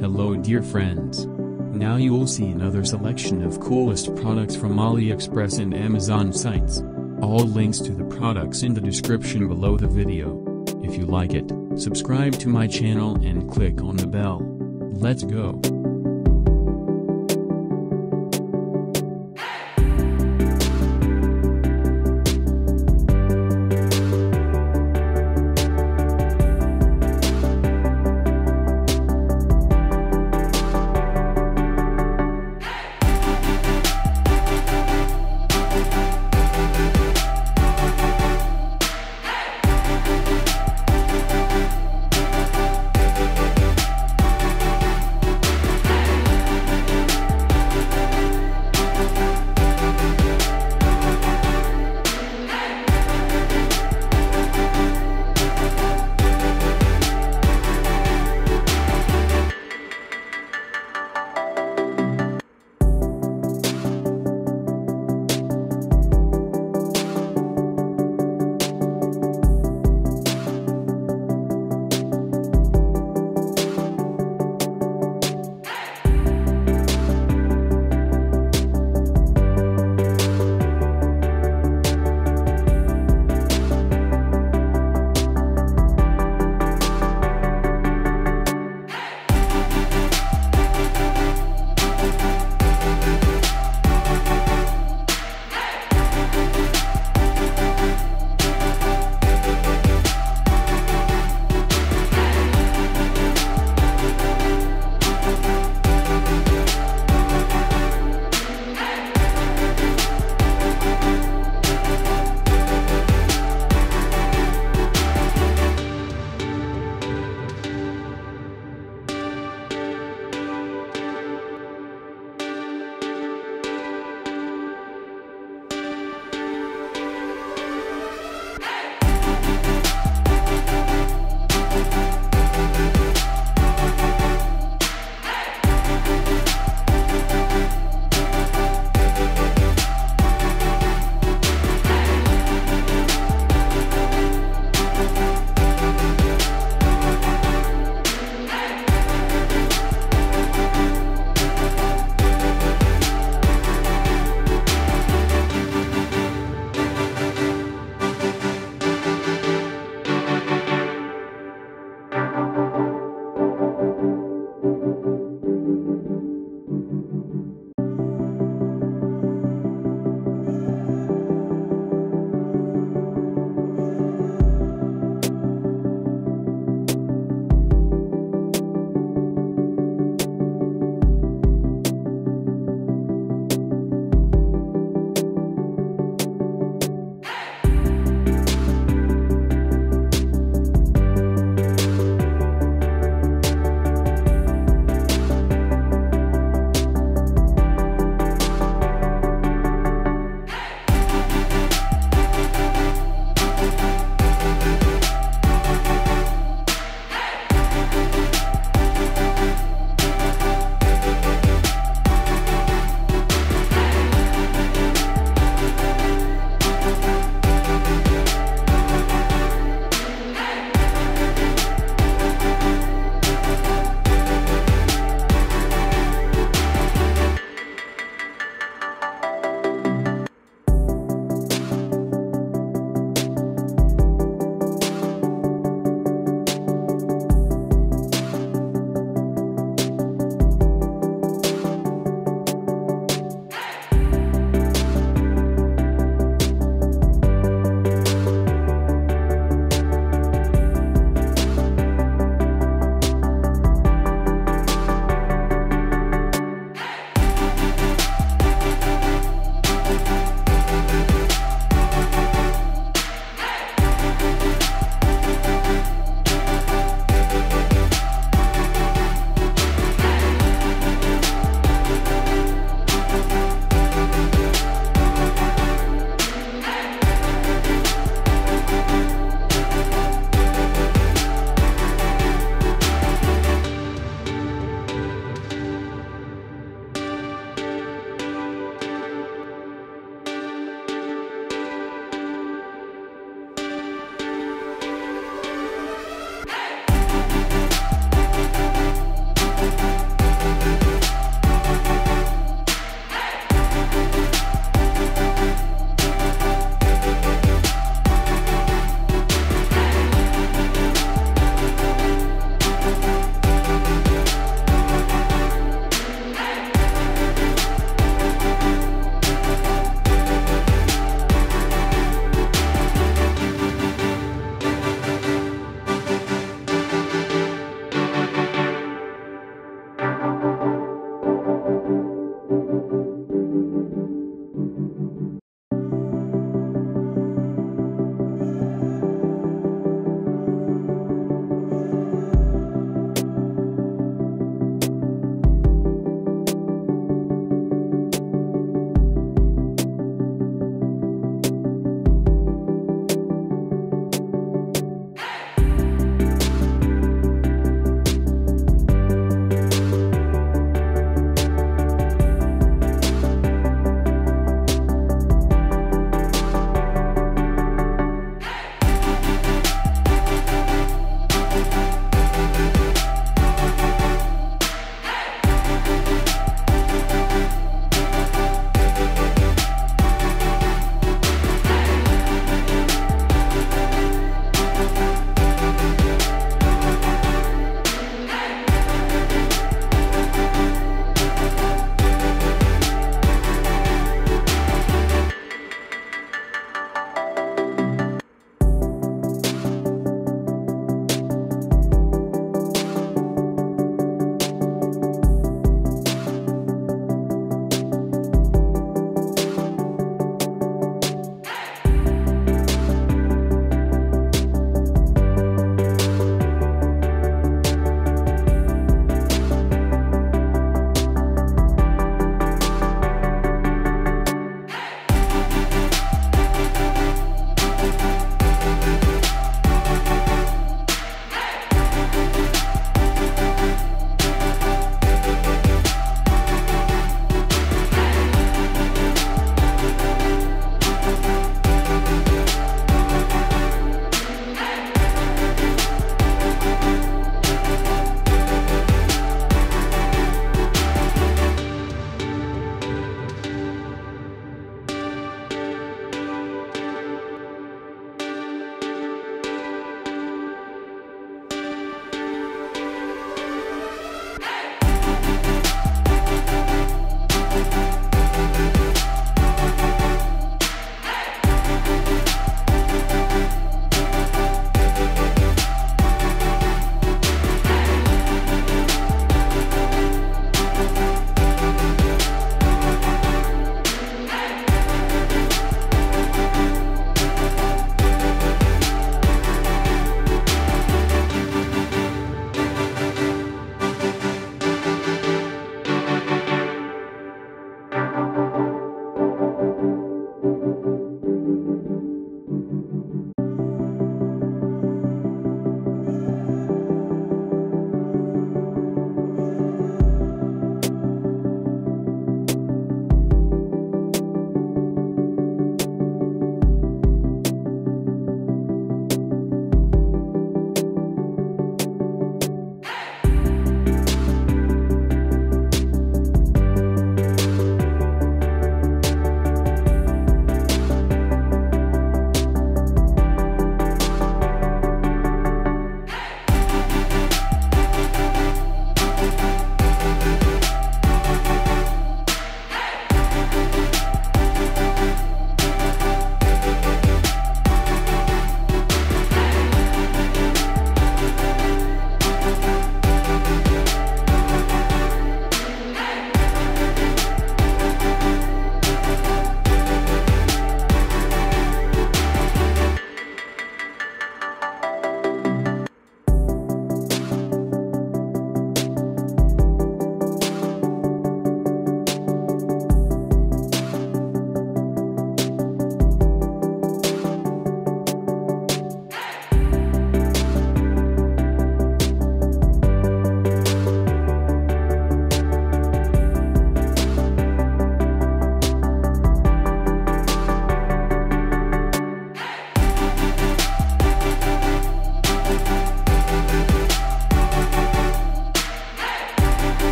Hello dear friends. Now you'll see another selection of coolest products from AliExpress and Amazon sites. All links to the products in the description below the video. If you like it, subscribe to my channel and click on the bell. Let's go.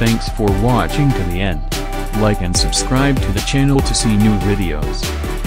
Thanks for watching to the end. Like and subscribe to the channel to see new videos.